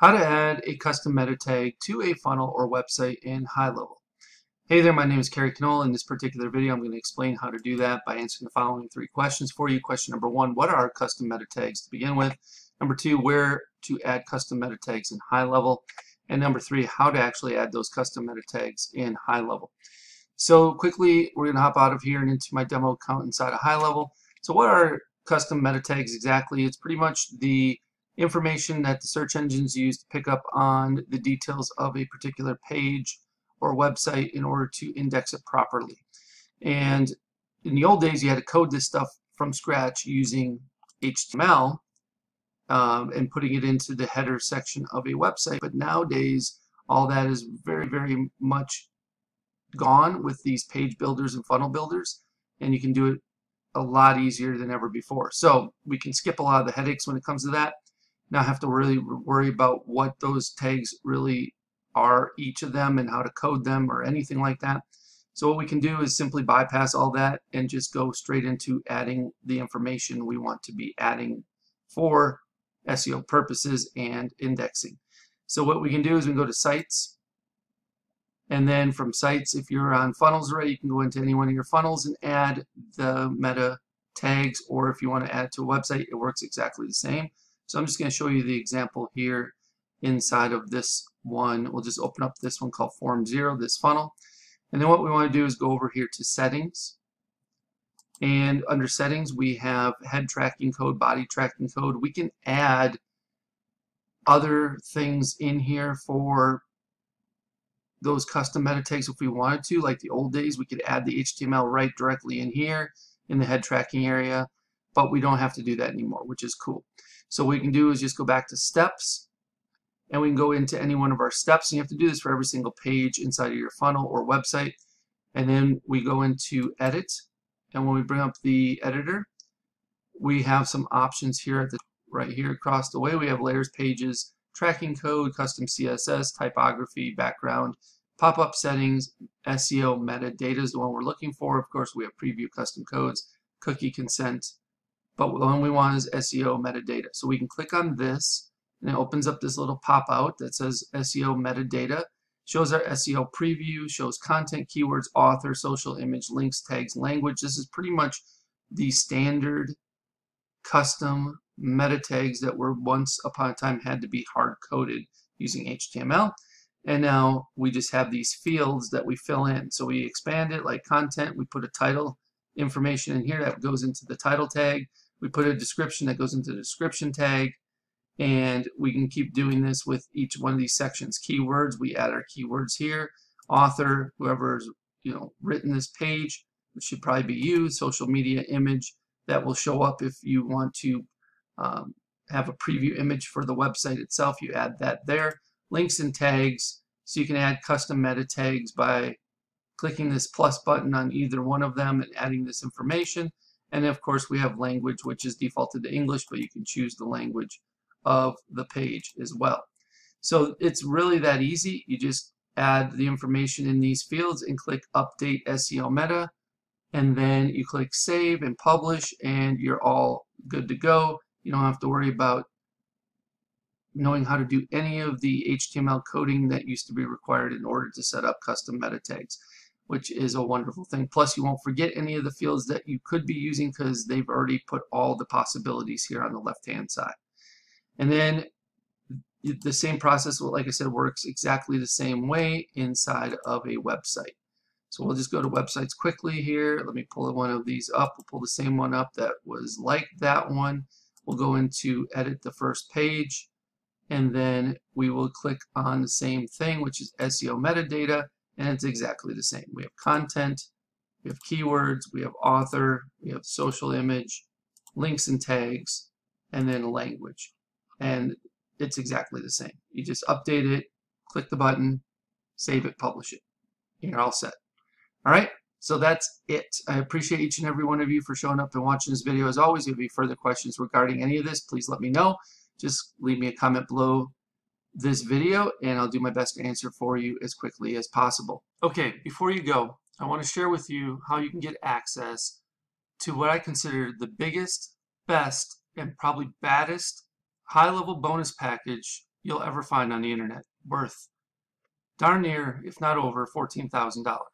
How to add a custom meta tag to a funnel or website in HighLevel. Hey there, my name is Kerry Knoll. In this particular video, I'm going to explain how to do that by answering the following three questions for you. Question number one, what are custom meta tags to begin with? Number two, where to add custom meta tags in HighLevel? And number three, how to actually add those custom meta tags in HighLevel. So quickly, we're going to hop out of here and into my demo account inside of HighLevel. So what are custom meta tags exactly? It's pretty much the information that the search engines use to pick up on the details of a particular page or website in order to index it properly. And in the old days, you had to code this stuff from scratch using HTML and putting it into the header section of a website. But nowadays, all that is very, very much gone with these page builders and funnel builders, and you can do it a lot easier than ever before. So we can skip a lot of the headaches when it comes to that. Not have to really worry about what those tags really are, each of them, and how to code them or anything like that. So what we can do is simply bypass all that and just go straight into adding the information we want to be adding for SEO purposes and indexing. So what we can do is we can go to sites, and then from sites, if you're on funnels already, you can go into any one of your funnels and add the meta tags, or if you want to add to a website, it works exactly the same. So I'm just going to show you the example here inside of this one. We'll just open up this one called Form 0, this funnel. And then what we want to do is go over here to Settings. And under Settings, we have head tracking code, body tracking code. We can add other things in here for those custom meta tags if we wanted to. Like the old days, we could add the HTML right directly in here in the head tracking area. But we don't have to do that anymore, which is cool. So what we can do is just go back to steps, and we can go into any one of our steps, and you have to do this for every single page inside of your funnel or website. And then we go into edit, and when we bring up the editor, we have some options here at the right here across the way. We have layers, pages, tracking code, custom CSS, typography, background, pop-up settings, SEO metadata is the one we're looking for. Of course, we have preview, custom codes, cookie consent, but the one we want is SEO metadata. So we can click on this, and it opens up this little pop-out that says SEO metadata. Shows our SEO preview, shows content, keywords, author, social, image, links, tags, language. This is pretty much the standard custom meta tags that were once upon a time had to be hard-coded using HTML. And now we just have these fields that we fill in. So we expand it like content. We put a title information in here that goes into the title tag. We put a description that goes into the description tag, and we can keep doing this with each one of these sections. Keywords, we add our keywords here. Author, whoever's written this page, which should probably be you. Social media, image, that will show up if you want to have a preview image for the website itself. You add that there. Links and tags, so you can add custom meta tags by clicking this plus button on either one of them and adding this information. And of course, we have language, which is defaulted to English, but you can choose the language of the page as well. So it's really that easy. You just add the information in these fields and click Update SEO Meta, and then you click Save and Publish, and you're all good to go. You don't have to worry about knowing how to do any of the HTML coding that used to be required in order to set up custom meta tags, which is a wonderful thing. Plus, you won't forget any of the fields that you could be using because they've already put all the possibilities here on the left-hand side. And then the same process, like I said, works exactly the same way inside of a website. So we'll just go to websites quickly here. Let me pull one of these up. We'll pull the same one up that was like that one. We'll go into edit the first page, and then we will click on the same thing, which is SEO metadata, and it's exactly the same. We have content, we have keywords, we have author, we have social image, links and tags, and then language. And it's exactly the same. You just update it, click the button, save it, publish it. You're all set. All right, so that's it. I appreciate each and every one of you for showing up and watching this video. As always, if you have further questions regarding any of this, please let me know. Just leave me a comment below this video, and I'll do my best to answer for you as quickly as possible. Okay, before you go, I want to share with you how you can get access to what I consider the biggest, best, and probably baddest HighLevel bonus package you'll ever find on the internet, worth darn near, if not over, $14,000. All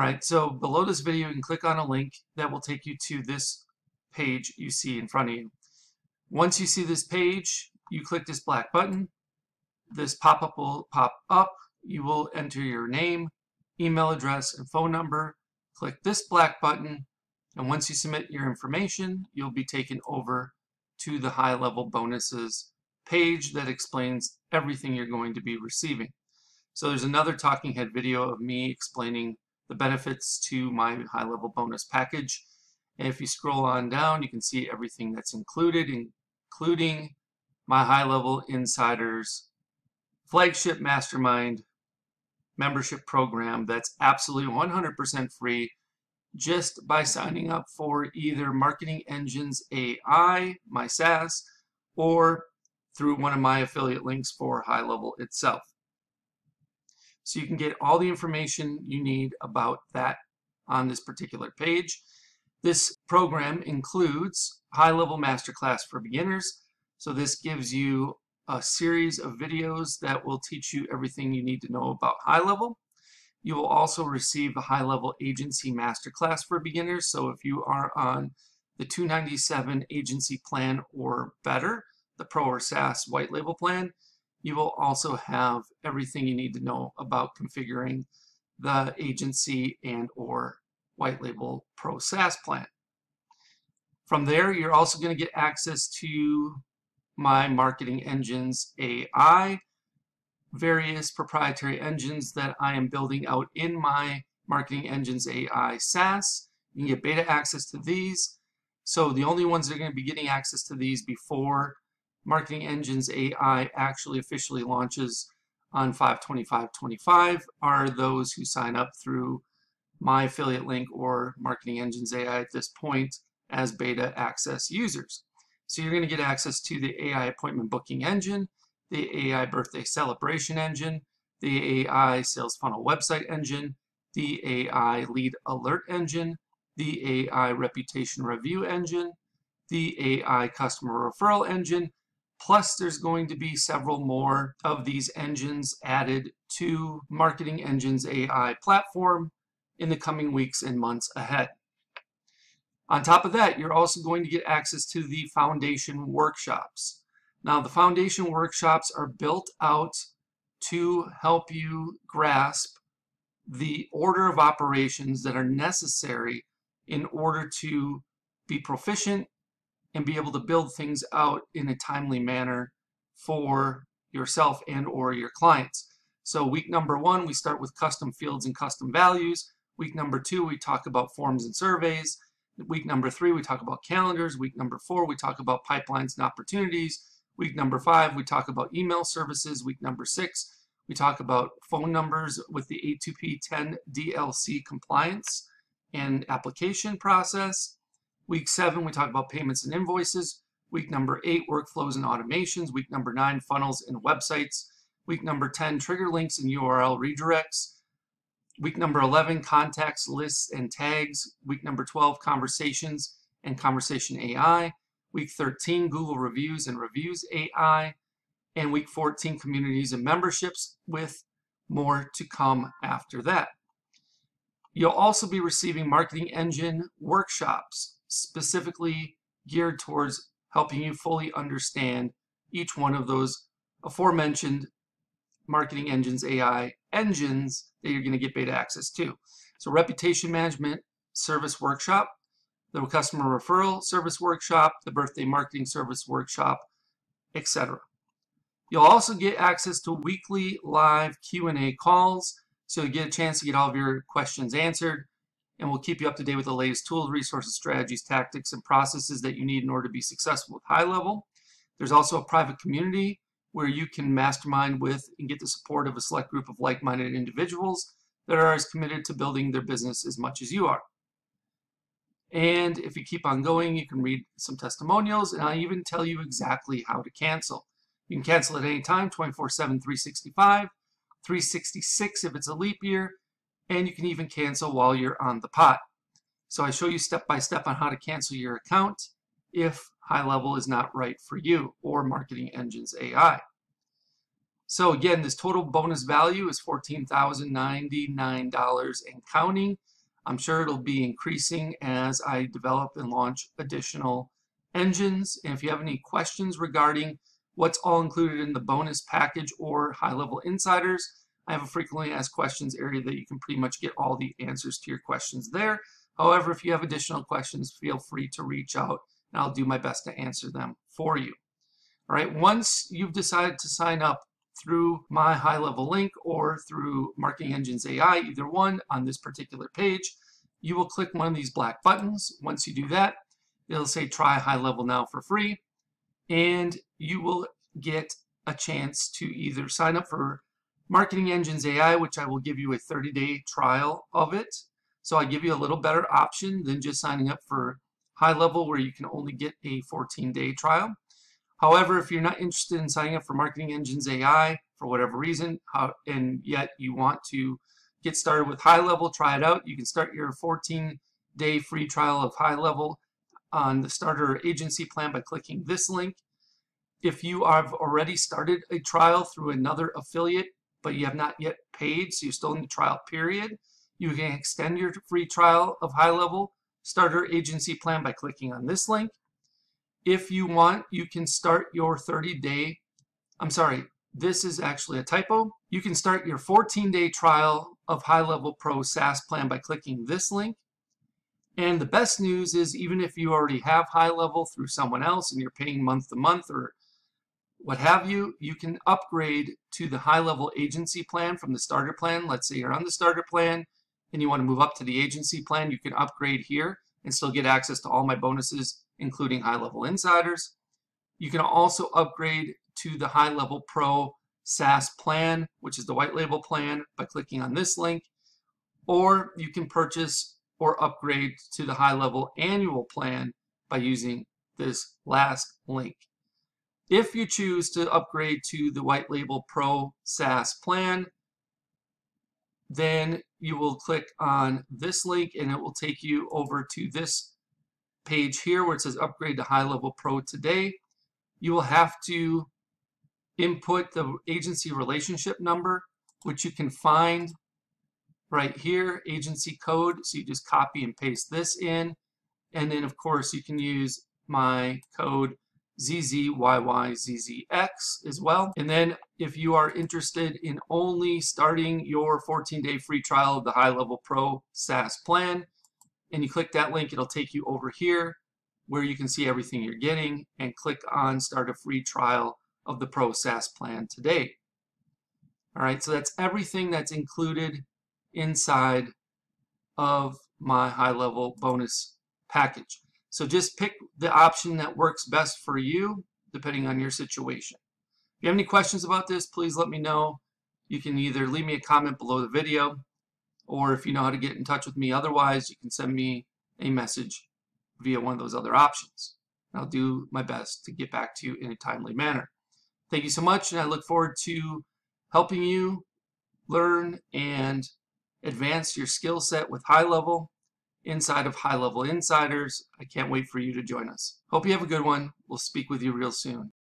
right, so below this video, you can click on a link that will take you to this page you see in front of you. Once you see this page, you click this black button. This pop-up will pop up. You will enter your name, email address, and phone number. Click this black button, and once you submit your information, you'll be taken over to the HighLevel bonuses page that explains everything you're going to be receiving. So there's another talking head video of me explaining the benefits to my HighLevel bonus package. And if you scroll on down, you can see everything that's included, including my HighLevel Insiders flagship mastermind membership program that's absolutely 100% free just by signing up for either Marketing Engines AI, my SaaS, or through one of my affiliate links for HighLevel itself. So you can get all the information you need about that on this particular page. This program includes HighLevel Masterclass for Beginners. So this gives you a series of videos that will teach you everything you need to know about HighLevel. You will also receive a HighLevel Agency Masterclass for Beginners. So if you are on the $297 agency plan or better, the Pro or SaaS white label plan, you will also have everything you need to know about configuring the agency and or white label Pro SaaS plan. From there, you're also going to get access to my Marketing Engines AI, various proprietary engines that I am building out in my Marketing Engines AI SaaS. You can get beta access to these. So the only ones that are going to be getting access to these before Marketing Engines AI actually officially launches on 5/25/25 are those who sign up through my affiliate link or Marketing Engines AI at this point as beta access users. So you're going to get access to the AI appointment booking engine, the AI birthday celebration engine, the AI sales funnel website engine, the AI lead alert engine, the AI reputation review engine, the AI customer referral engine, plus there's going to be several more of these engines added to Marketing Engines AI platform in the coming weeks and months ahead. On top of that, you're also going to get access to the foundation workshops. Now, the foundation workshops are built out to help you grasp the order of operations that are necessary in order to be proficient and be able to build things out in a timely manner for yourself and or your clients. So week number 1, we start with custom fields and custom values. Week number 2, we talk about forms and surveys. Week number 3, we talk about calendars. Week number 4, we talk about pipelines and opportunities. Week number 5, we talk about email services. Week number 6, we talk about phone numbers with the A2P 10 DLC compliance and application process. Week 7, we talk about payments and invoices. Week number 8, workflows and automations. Week number 9, funnels and websites. Week number 10, trigger links and URL redirects. Week number 11, contacts, lists, and tags. Week number 12, conversations and conversation AI. Week 13, Google reviews and reviews AI. And week 14, communities and memberships, with more to come after that. You'll also be receiving Marketing Engine workshops specifically geared towards helping you fully understand each one of those aforementioned Marketing Engines AI engines that you're going to get beta access to. So reputation management service workshop, the customer referral service workshop, the birthday marketing service workshop, etc. You'll also get access to weekly live Q&A calls, so you get a chance to get all of your questions answered, and we'll keep you up to date with the latest tools, resources, strategies, tactics, and processes that you need in order to be successful with HighLevel. There's also a private community where you can mastermind with and get the support of a select group of like-minded individuals that are as committed to building their business as much as you are. And if you keep on going, you can read some testimonials, and I'll even tell you exactly how to cancel. You can cancel at any time, 24/7, 365, 366 if it's a leap year, and you can even cancel while you're on the pot. So I show you step by step on how to cancel your account if HighLevel is not right for you or Marketing Engines AI. So again, this total bonus value is $14,099 and counting. I'm sure it'll be increasing as I develop and launch additional engines. And if you have any questions regarding what's all included in the bonus package or high-level insiders, I have a frequently asked questions area that you can pretty much get all the answers to your questions there. However, if you have additional questions, feel free to reach out and I'll do my best to answer them for you. All right, once you've decided to sign up through my HighLevel link or through Marketing Engines AI, either one on this particular page, you will click one of these black buttons. Once you do that, it'll say try HighLevel now for free, and you will get a chance to either sign up for Marketing Engines AI, which I will give you a 30-day trial of it. So I give you a little better option than just signing up for HighLevel, where you can only get a 14-day trial. However, if you're not interested in signing up for Marketing Engines AI for whatever reason, and yet you want to get started with HighLevel, try it out, you can start your 14-day free trial of HighLevel on the Starter Agency Plan by clicking this link. If you have already started a trial through another affiliate, but you have not yet paid, so you're still in the trial period, you can extend your free trial of HighLevel Starter Agency Plan by clicking on this link. If you want, you can start your 30-day, I'm sorry, this is actually a typo. You can start your 14-day trial of HighLevel Pro SaaS Plan by clicking this link. And the best news is, even if you already have HighLevel through someone else and you're paying month to month or what have you, you can upgrade to the HighLevel Agency Plan from the Starter Plan. Let's say you're on the Starter Plan and you want to move up to the Agency Plan, you can upgrade here and still get access to all my bonuses, including HighLevel Insiders. You can also upgrade to the HighLevel Pro SaaS Plan, which is the white label plan, by clicking on this link. Or you can purchase or upgrade to the HighLevel Annual Plan by using this last link. If you choose to upgrade to the white label Pro SaaS Plan, then you will click on this link and it will take you over to this page here where it says upgrade to HighLevel Pro today. You will have to input the agency relationship number, which you can find right here, agency code. So you just copy and paste this in, and then of course you can use my code ZZYYZZX as well. And then if you are interested in only starting your 14-day free trial of the HighLevel Pro SaaS Plan, and you click that link, it'll take you over here where you can see everything you're getting, and click on start a free trial of the Pro SaaS Plan today. All right, so that's everything that's included inside of my HighLevel bonus package. So just pick the option that works best for you, depending on your situation. If you have any questions about this, please let me know. You can either leave me a comment below the video, or if you know how to get in touch with me otherwise, you can send me a message via one of those other options. I'll do my best to get back to you in a timely manner. Thank you so much, and I look forward to helping you learn and advance your skill set with HighLevel inside of HighLevel Insiders. I can't wait for you to join us. Hope you have a good one. We'll speak with you real soon.